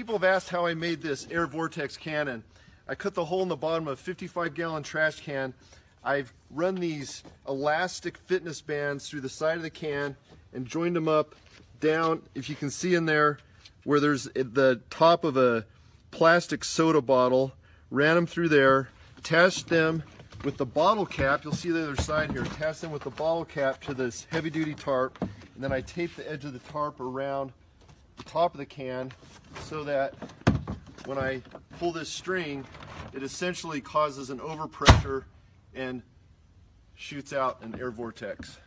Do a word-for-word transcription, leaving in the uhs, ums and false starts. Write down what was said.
people have asked how I made this Air Vortex Cannon. I cut the hole in the bottom of a fifty-five gallon trash can. I've run these elastic fitness bands through the side of the can and joined them up down, if you can see in there, where there's the top of a plastic soda bottle. Ran them through there, attached them with the bottle cap. You'll see the other side here. Attached them with the bottle cap to this heavy-duty tarp, and then I taped the edge of the tarp around the top of the can so that when I pull this string, it essentially causes an overpressure and shoots out an air vortex.